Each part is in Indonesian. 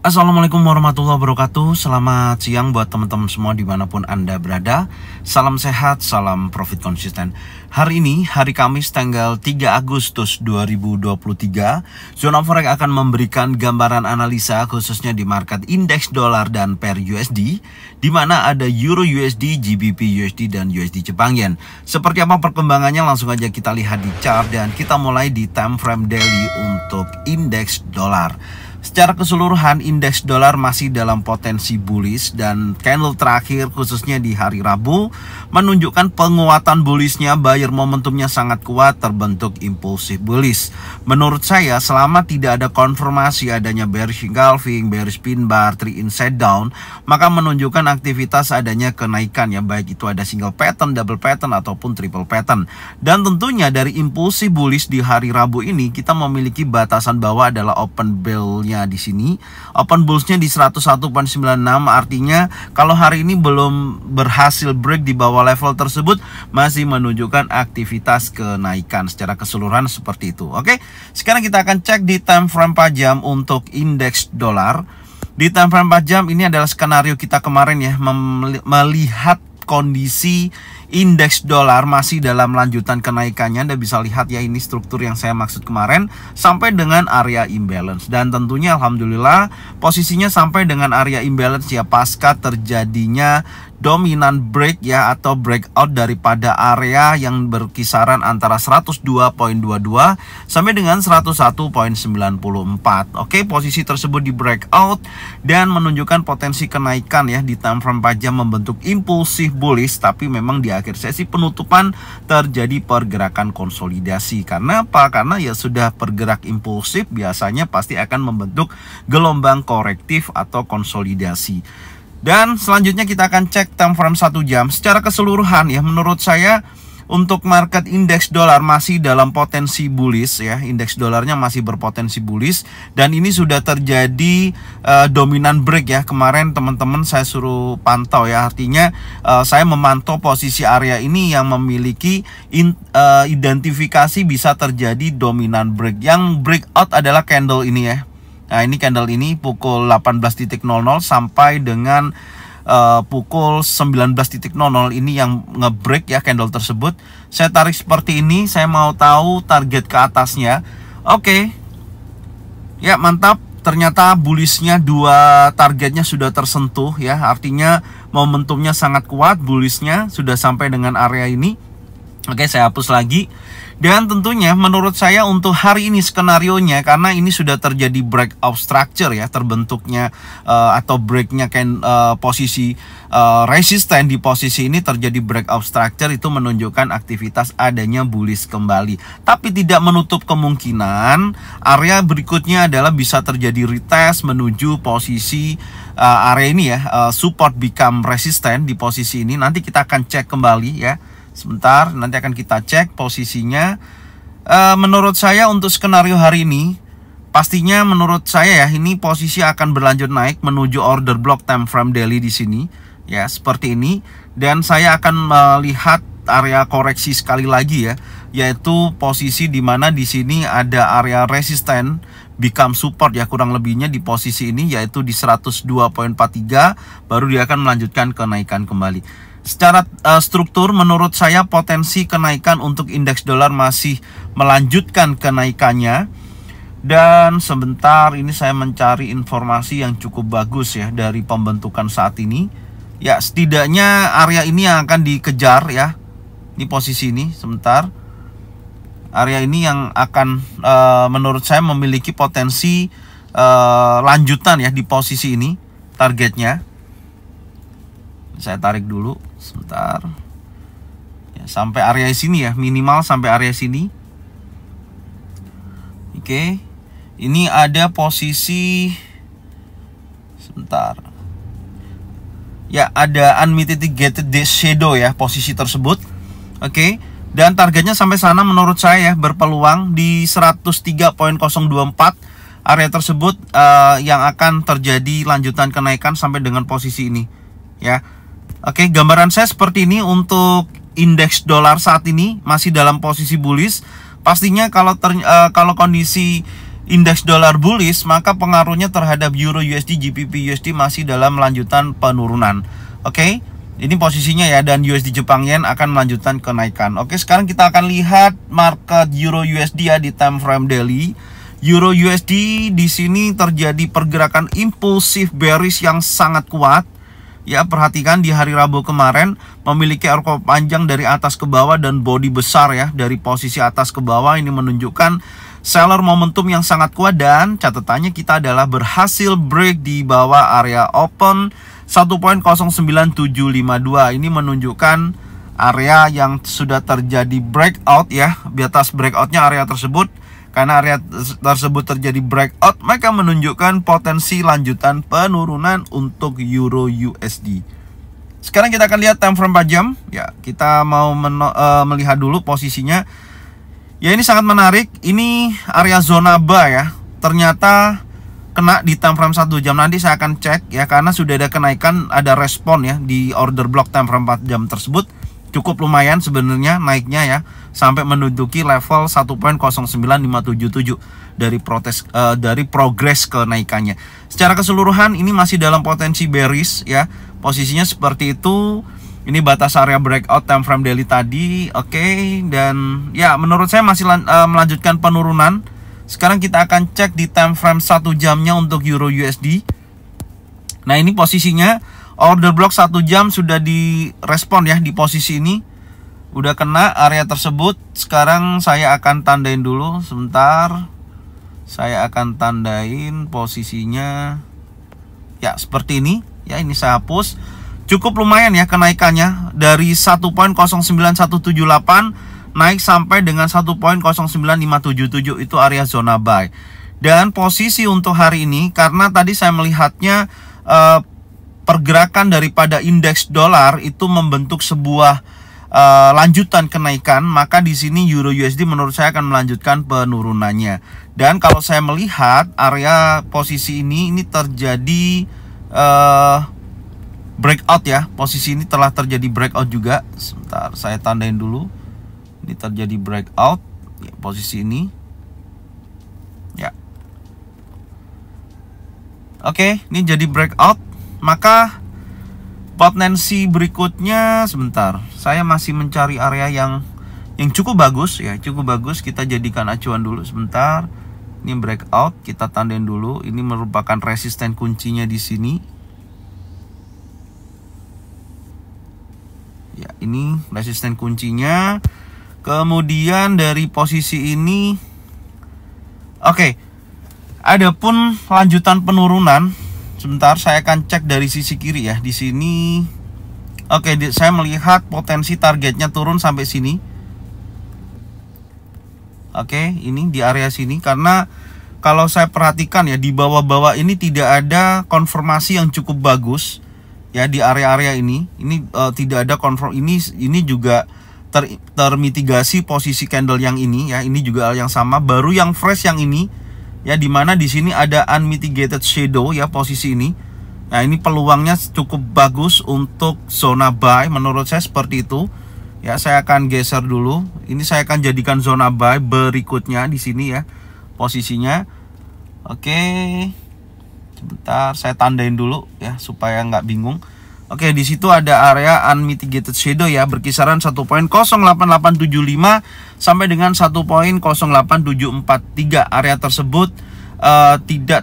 Assalamualaikum warahmatullahi wabarakatuh. Selamat siang buat teman-teman semua dimanapun Anda berada. Salam sehat, salam profit konsisten. Hari ini, hari Kamis tanggal 3 Agustus 2023, Zona Forex akan memberikan gambaran analisa khususnya di market indeks dolar dan pair USD, di mana ada EURUSD, GBPUSD, dan USD Jepang Yen. Seperti apa perkembangannya, langsung aja kita lihat di chart dan kita mulai di time frame daily untuk indeks dolar. Secara keseluruhan, indeks dolar masih dalam potensi bullish dan candle terakhir khususnya di hari Rabu menunjukkan penguatan bullishnya, buyer momentumnya sangat kuat, terbentuk impulsif bullish. Menurut saya, selama tidak ada konfirmasi adanya bearish engulfing, bearish pin bar, 3 inside down, maka menunjukkan aktivitas adanya kenaikan ya, baik itu ada single pattern, double pattern, ataupun triple pattern. Dan tentunya dari impulsif bullish di hari Rabu ini, kita memiliki batasan bawah adalah open bell di sini, open bulls-nya di 101.96. Artinya kalau hari ini belum berhasil break di bawah level tersebut, masih menunjukkan aktivitas kenaikan secara keseluruhan seperti itu. Oke, sekarang kita akan cek di time frame 4 jam untuk indeks dolar. Di time frame 4 jam ini adalah skenario kita kemarin ya, melihat kondisi indeks dolar masih dalam lanjutan kenaikannya. Anda bisa lihat ya, ini struktur yang saya maksud kemarin sampai dengan area imbalance, dan tentunya alhamdulillah posisinya sampai dengan area imbalance ya, pasca terjadinya dominan break ya atau breakout daripada area yang berkisaran antara 102.22 sampai dengan 101.94. Oke, posisi tersebut di breakout dan menunjukkan potensi kenaikan ya di time frame 4 jam, membentuk impulsif bullish, tapi memang di akhir sesi penutupan terjadi pergerakan konsolidasi. Karena apa? Karena ya sudah, pergerak impulsif biasanya pasti akan membentuk gelombang korektif atau konsolidasi. Dan selanjutnya kita akan cek time frame 1 jam secara keseluruhan ya. Menurut saya untuk market indeks dolar masih dalam potensi bullish ya, indeks dolarnya masih berpotensi bullish, dan ini sudah terjadi dominan break ya. Kemarin teman-teman saya suruh pantau ya, artinya saya memantau posisi area ini yang memiliki identifikasi bisa terjadi dominan break. Yang breakout adalah candle ini ya. Nah, ini candle ini pukul 18.00 sampai dengan pukul 19.00 ini yang ngebreak ya candle tersebut. Saya tarik seperti ini, saya mau tahu target ke atasnya. Oke. Ya, mantap. Ternyata bullishnya dua targetnya sudah tersentuh ya. Artinya momentumnya sangat kuat, bullishnya sudah sampai dengan area ini. Oke, saya hapus lagi. Dan tentunya menurut saya untuk hari ini skenarionya, karena ini sudah terjadi breakout structure ya, terbentuknya atau breaknya posisi resisten di posisi ini terjadi breakout structure, itu menunjukkan aktivitas adanya bullish kembali. Tapi tidak menutup kemungkinan area berikutnya adalah bisa terjadi retest menuju posisi area ini ya, support become resisten di posisi ini. Nanti kita akan cek kembali ya. Sebentar, nanti akan kita cek posisinya. Menurut saya untuk skenario hari ini, pastinya menurut saya ya, ini posisi akan berlanjut naik menuju order block time frame daily di sini ya, seperti ini. Dan saya akan melihat area koreksi sekali lagi ya, yaitu posisi dimana di sini ada area resisten become support ya, kurang lebihnya di posisi ini, yaitu di 102.43, baru dia akan melanjutkan kenaikan kembali. Secara struktur menurut saya potensi kenaikan untuk indeks dolar masih melanjutkan kenaikannya. Dan sebentar, ini saya mencari informasi yang cukup bagus ya dari pembentukan saat ini. Ya, setidaknya area ini yang akan dikejar ya. Ini posisi ini, sebentar. Area ini yang akan menurut saya memiliki potensi lanjutan ya di posisi ini targetnya. Saya tarik dulu sebentar ya, sampai area sini ya, minimal sampai area sini. Oke, ini ada posisi sebentar ya, ada unmitigated shadow ya posisi tersebut. Oke, dan targetnya sampai sana menurut saya berpeluang di 103.024. Area tersebut yang akan terjadi lanjutan kenaikan sampai dengan posisi ini ya. Oke, gambaran saya seperti ini untuk indeks dolar saat ini masih dalam posisi bullish. Pastinya kalau kondisi indeks dolar bullish, maka pengaruhnya terhadap euro USD, GBPUSD masih dalam lanjutan penurunan. Oke, ini posisinya ya, dan USD Jepang Yen akan melanjutkan kenaikan. Oke, sekarang kita akan lihat market euro USD ya di time frame daily. Euro USD di sini terjadi pergerakan impulsif bearish yang sangat kuat. Ya, perhatikan di hari Rabu kemarin memiliki RK panjang dari atas ke bawah dan body besar ya dari posisi atas ke bawah. Ini menunjukkan seller momentum yang sangat kuat, dan catatannya kita adalah berhasil break di bawah area open 1.09752. Ini menunjukkan area yang sudah terjadi breakout ya, di atas breakoutnya area tersebut. Karena area tersebut terjadi breakout, maka menunjukkan potensi lanjutan penurunan untuk euro USD. Sekarang kita akan lihat time frame 4 jam. Ya, kita mau melihat dulu posisinya. Ya, ini sangat menarik. Ini area zona buy ya. Ternyata kena di time frame 1 jam. Nanti saya akan cek ya, karena sudah ada kenaikan, ada respon ya di order block time frame 4 jam tersebut. Cukup lumayan sebenarnya naiknya ya, sampai menduduki level 1.09577 dari progres kenaikannya. Secara keseluruhan ini masih dalam potensi bearish ya. Posisinya seperti itu. Ini batas area breakout time frame daily tadi. Oke, dan ya menurut saya masih melanjutkan penurunan. Sekarang kita akan cek di time frame 1 jamnya untuk euro USD. Nah, ini posisinya order block 1 jam sudah direspon ya di posisi ini. Udah kena area tersebut. Sekarang saya akan tandain dulu sebentar. Saya akan tandain posisinya. Ya, seperti ini. Ya, ini saya hapus. Cukup lumayan ya kenaikannya dari 1.09178 naik sampai dengan 1.09577, itu area zona buy. Dan posisi untuk hari ini, karena tadi saya melihatnya pergerakan daripada indeks dolar itu membentuk sebuah lanjutan kenaikan, maka di sini euro USD menurut saya akan melanjutkan penurunannya. Dan kalau saya melihat area posisi ini terjadi breakout ya. Posisi ini telah terjadi breakout juga. Sebentar, saya tandain dulu. Ini terjadi breakout ya, posisi ini. Ya. Oke, ini jadi breakout. Maka potensi berikutnya, sebentar, saya masih mencari area yang cukup bagus ya, kita jadikan acuan dulu sebentar. Ini breakout, kita tandain dulu. Ini merupakan resisten kuncinya di sini. Ya, ini resisten kuncinya. Kemudian dari posisi ini, oke, adapun lanjutan penurunan. Sebentar, saya akan cek dari sisi kiri ya. Di sini, oke, saya melihat potensi targetnya turun sampai sini. Oke, ini di area sini. Karena kalau saya perhatikan ya, di bawah-bawah ini tidak ada konfirmasi yang cukup bagus. Ya, di area-area ini tidak ada konfirm. Ini juga termitigasi posisi candle yang ini ya. Ini juga yang sama, baru yang fresh yang ini. Ya, dimana di sini ada unmitigated shadow ya posisi ini. Nah, ini peluangnya cukup bagus untuk zona buy. Menurut saya seperti itu. Ya, saya akan geser dulu. Ini saya akan jadikan zona buy berikutnya di sini ya posisinya. Oke, sebentar, saya tandain dulu ya supaya nggak bingung. Oke, di situ ada area unmitigated shadow ya berkisaran 1.08875 sampai dengan 1.08743. Area tersebut tidak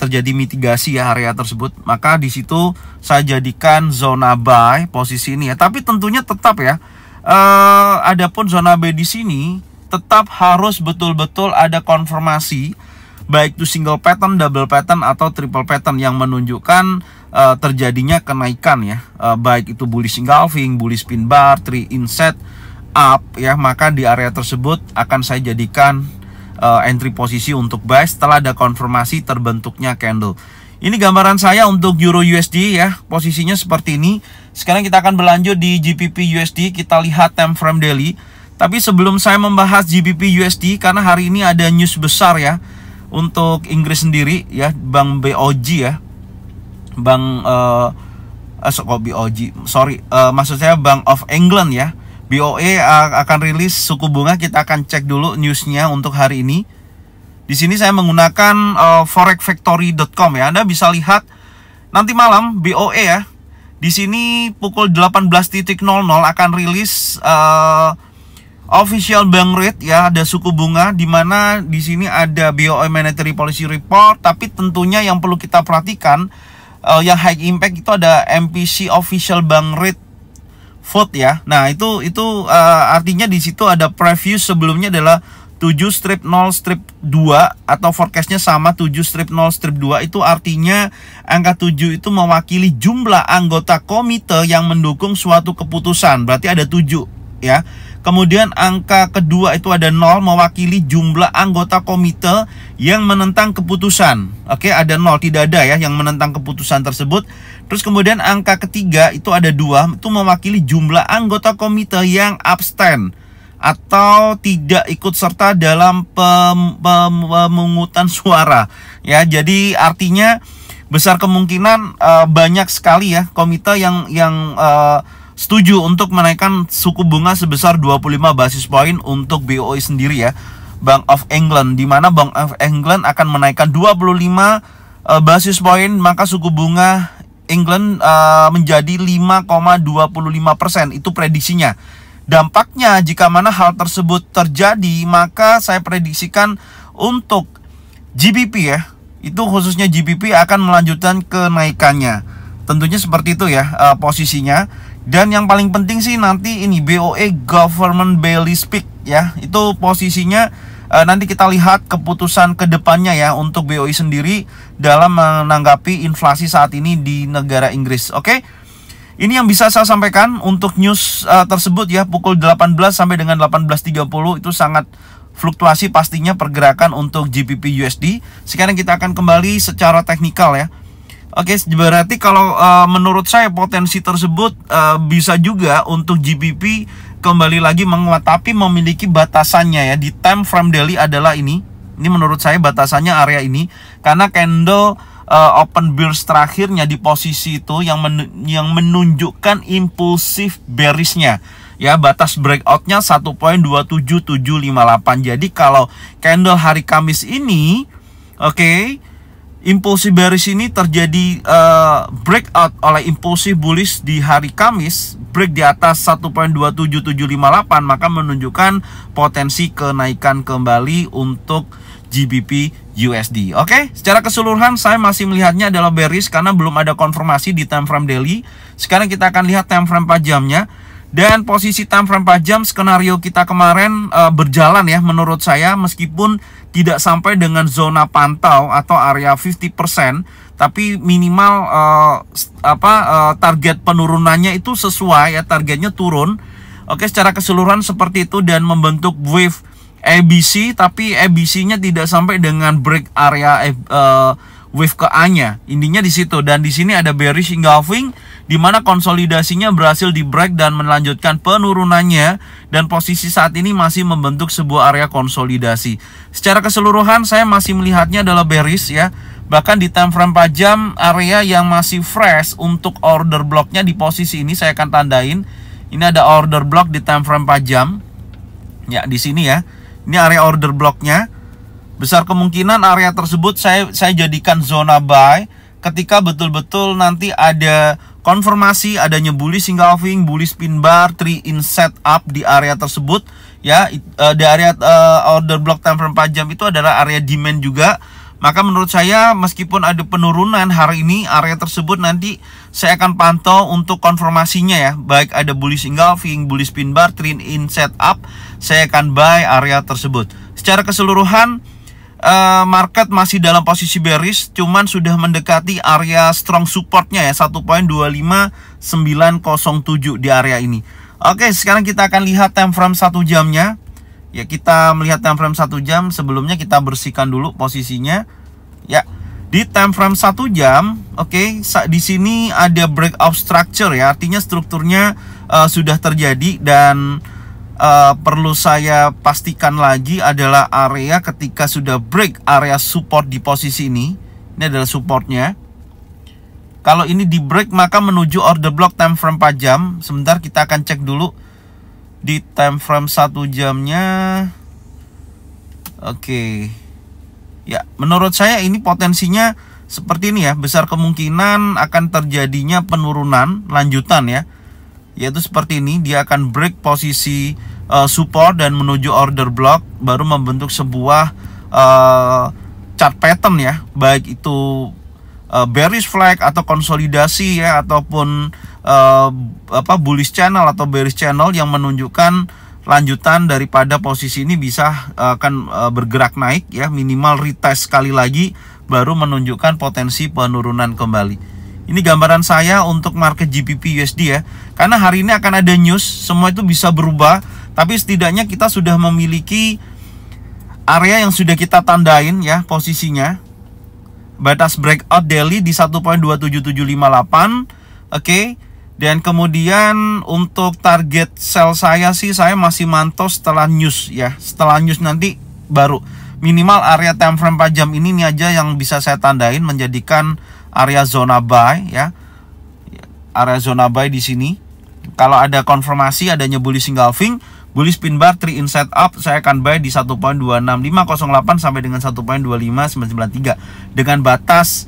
terjadi mitigasi ya area tersebut. Maka di situ saya jadikan zona buy posisi ini ya. Tapi tentunya tetap ya, adapun zona buy di sini tetap harus betul-betul ada konfirmasi, baik itu single pattern, double pattern atau triple pattern yang menunjukkan terjadinya kenaikan ya, baik itu bullish engulfing, bullish pin bar, three inset up ya. Maka di area tersebut akan saya jadikan entry posisi untuk buy setelah ada konfirmasi terbentuknya candle. Ini gambaran saya untuk euro USD ya, posisinya seperti ini. Sekarang kita akan berlanjut di GBP USD, kita lihat time frame daily. Tapi sebelum saya membahas GBP USD, karena hari ini ada news besar ya untuk Inggris sendiri ya, Bank BOJ ya. Bank of England ya, BOE akan rilis suku bunga. Kita akan cek dulu newsnya untuk hari ini. Di sini saya menggunakan forexfactory.com ya. Anda bisa lihat nanti malam BOE ya. Di sini pukul 18.00 akan rilis official bank rate ya, ada suku bunga, di mana di sini ada BOE monetary policy report, tapi tentunya yang perlu kita perhatikan yang high impact itu ada MPC official bank rate vote ya. Nah, itu artinya di situ ada preview sebelumnya adalah 7/0/2 atau forecastnya sama 7/0/2. Itu artinya angka 7 itu mewakili jumlah anggota komite yang mendukung suatu keputusan. Berarti ada 7 ya. Kemudian angka kedua itu ada 0 mewakili jumlah anggota komite yang menentang keputusan. Oke, ada 0, tidak ada ya yang menentang keputusan tersebut. Terus kemudian angka ketiga itu ada 2, itu mewakili jumlah anggota komite yang abstain atau tidak ikut serta dalam pemungutan suara ya. Jadi artinya besar kemungkinan banyak sekali ya komite yang setuju untuk menaikkan suku bunga sebesar 25 basis point untuk BOE sendiri ya, Bank of England, di mana Bank of England akan menaikkan 25 basis point, maka suku bunga England menjadi 5,25%. Itu prediksinya. Dampaknya jika mana hal tersebut terjadi, maka saya prediksikan untuk GBP ya, itu khususnya GBP akan melanjutkan kenaikannya. Tentunya seperti itu ya posisinya. Dan yang paling penting sih nanti ini BOE Government Belly Speak ya. Itu posisinya nanti kita lihat keputusan kedepannya ya untuk BOE sendiri dalam menanggapi inflasi saat ini di negara Inggris. Oke? Ini yang bisa saya sampaikan untuk news tersebut ya, pukul 18 sampai dengan 18.30 itu sangat fluktuasi pastinya pergerakan untuk GBPUSD. Sekarang kita akan kembali secara teknikal ya. Oke, berarti kalau menurut saya potensi tersebut bisa juga untuk GBP kembali lagi menguat, tapi memiliki batasannya ya. Di time frame daily adalah ini menurut saya batasannya area ini, karena candle open bearish terakhirnya di posisi itu yang menunjukkan impulsif bearishnya ya, batas breakoutnya 1.27758. Jadi kalau candle hari Kamis ini, oke, impulsif bearish ini terjadi breakout oleh impulsif bullish di hari Kamis, break di atas 1.27758, maka menunjukkan potensi kenaikan kembali untuk GBP/USD. Oke, secara keseluruhan saya masih melihatnya adalah bearish karena belum ada konfirmasi di time frame daily. Sekarang kita akan lihat time frame 4 jamnya. Dan posisi time frame 4 jam skenario kita kemarin berjalan ya menurut saya, meskipun tidak sampai dengan zona pantau atau area 50%, tapi minimal target penurunannya itu sesuai ya, targetnya turun. Oke, secara keseluruhan seperti itu dan membentuk wave ABC, tapi ABC-nya tidak sampai dengan break area wave ke A-nya. Intinya di situ, dan di sini ada bearish engulfing, di mana konsolidasinya berhasil di break dan melanjutkan penurunannya, dan posisi saat ini masih membentuk sebuah area konsolidasi. Secara keseluruhan saya masih melihatnya adalah bearish ya. Bahkan di time frame 4 jam area yang masih fresh untuk order blocknya di posisi ini saya akan tandain. Ini ada order block di time frame 4 jam. Ya, di sini ya. Ini area order blocknya. Besar kemungkinan area tersebut saya jadikan zona buy ketika betul-betul nanti ada konfirmasi adanya bullish engulfing, bullish pin bar, 3-in setup di area tersebut ya. Di area order block time frame 4 jam itu adalah area demand juga. Maka menurut saya meskipun ada penurunan hari ini, area tersebut nanti saya akan pantau untuk konfirmasinya ya. Baik ada bullish engulfing, bullish pin bar, 3-in setup, saya akan buy area tersebut. Secara keseluruhan market masih dalam posisi bearish, cuman sudah mendekati area strong supportnya ya, 1.25907 di area ini. Oke, sekarang kita akan lihat time frame 1 jamnya. Ya, kita melihat time frame 1 jam, sebelumnya kita bersihkan dulu posisinya. Ya, di time frame 1 jam, oke, di sini ada breakout structure ya, artinya strukturnya sudah terjadi dan perlu saya pastikan lagi adalah area ketika sudah break area support di posisi ini. Ini adalah supportnya. Kalau ini di break maka menuju order block time frame 4 jam. Sebentar kita akan cek dulu di time frame 1 jamnya. Oke. Ya, menurut saya ini potensinya seperti ini ya, besar kemungkinan akan terjadinya penurunan lanjutan ya, yaitu seperti ini, dia akan break posisi support dan menuju order block, baru membentuk sebuah chart pattern ya, baik itu bearish flag atau konsolidasi ya, ataupun bullish channel atau bearish channel yang menunjukkan lanjutan daripada posisi ini bisa akan bergerak naik ya, minimal retest sekali lagi baru menunjukkan potensi penurunan kembali. Ini gambaran saya untuk market GBPUSD ya, karena hari ini akan ada news, semua itu bisa berubah, tapi setidaknya kita sudah memiliki area yang sudah kita tandain ya posisinya. Batas breakout daily di 1.27758, oke. Dan kemudian untuk target sell saya sih, saya masih mantau setelah news ya. Setelah news nanti baru, minimal area time frame 4 jam ini aja yang bisa saya tandain menjadikan area zona buy ya. Area zona buy di sini. Kalau ada konfirmasi adanya bullish single fing, bullish pin bar 3 in setup, saya akan buy di 1.26508 sampai dengan 1.25993 dengan batas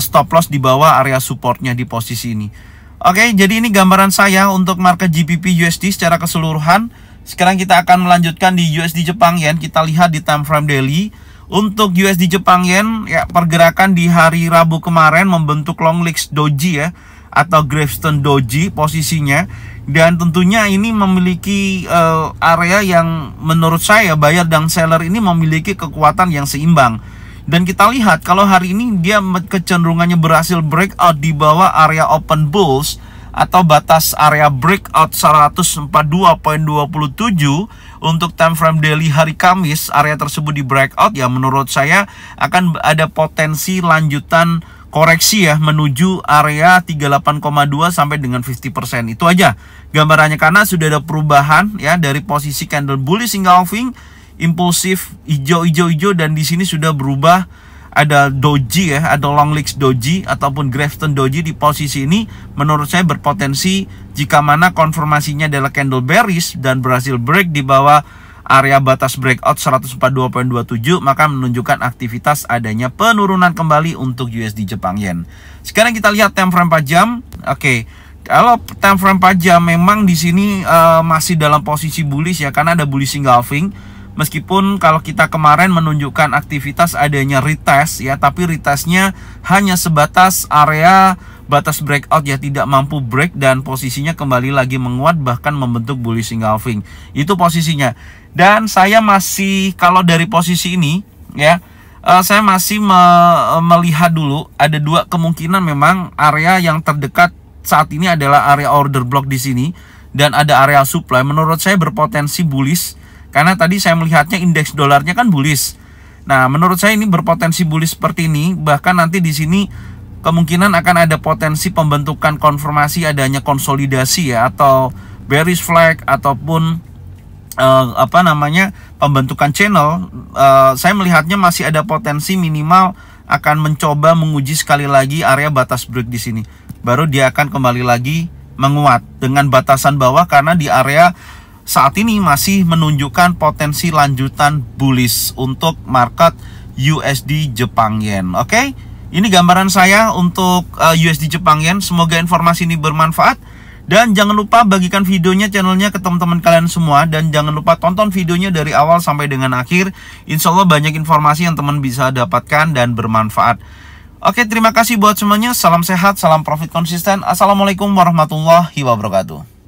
stop loss di bawah area supportnya di posisi ini. Oke, jadi ini gambaran saya untuk market GBPUSD secara keseluruhan. Sekarang kita akan melanjutkan di USD Jepang Yen. Kita lihat di time frame daily. Untuk USD Jepang Yen ya, pergerakan di hari Rabu kemarin membentuk long legs doji ya, atau gravestone doji posisinya, dan tentunya ini memiliki area yang menurut saya buyer dan seller ini memiliki kekuatan yang seimbang. Dan kita lihat kalau hari ini dia kecenderungannya berhasil breakout di bawah area open bulls atau batas area breakout 142.27 untuk time frame daily hari Kamis. Area tersebut di breakout ya, menurut saya akan ada potensi lanjutan koreksi ya, menuju area 38,2 sampai dengan 50%. Itu aja gambarannya, karena sudah ada perubahan ya dari posisi candle bullish single swing impulsif hijau-hijau-hijau, dan di sini sudah berubah, ada doji ya, ada long legs doji ataupun gravestone doji di posisi ini. Menurut saya berpotensi jika mana konfirmasinya adalah candle bearish dan berhasil break di bawah area batas breakout 142.27, maka menunjukkan aktivitas adanya penurunan kembali untuk USD Jepang Yen. Sekarang kita lihat time frame 4 jam. Oke. Kalau time frame 4 jam memang di sini masih dalam posisi bullish ya, karena ada bullish single swing. Meskipun kalau kita kemarin menunjukkan aktivitas adanya retest ya, tapi retestnya hanya sebatas area batas breakout ya, tidak mampu break dan posisinya kembali lagi menguat, bahkan membentuk bullish single swing. Itu posisinya. Dan saya masih, kalau dari posisi ini ya, saya masih melihat dulu ada dua kemungkinan. Memang area yang terdekat saat ini adalah area order block di sini, dan ada area supply. Menurut saya berpotensi bullish, karena tadi saya melihatnya indeks dolarnya kan bullish. Nah, menurut saya ini berpotensi bullish seperti ini. Bahkan nanti di sini kemungkinan akan ada potensi pembentukan konfirmasi adanya konsolidasi ya, atau bearish flag ataupun pembentukan channel. Saya melihatnya masih ada potensi minimal akan mencoba menguji sekali lagi area batas break di sini. Baru dia akan kembali lagi menguat dengan batasan bawah, karena di area saat ini masih menunjukkan potensi lanjutan bullish untuk market USD Jepang Yen. Oke? Ini gambaran saya untuk USD Jepang Yen. Semoga informasi ini bermanfaat. Dan jangan lupa bagikan videonya, channelnya ke teman-teman kalian semua. Dan jangan lupa tonton videonya dari awal sampai dengan akhir. Insya Allah banyak informasi yang teman bisa dapatkan dan bermanfaat. Oke, terima kasih buat semuanya. Salam sehat, salam profit konsisten. Assalamualaikum warahmatullahi wabarakatuh.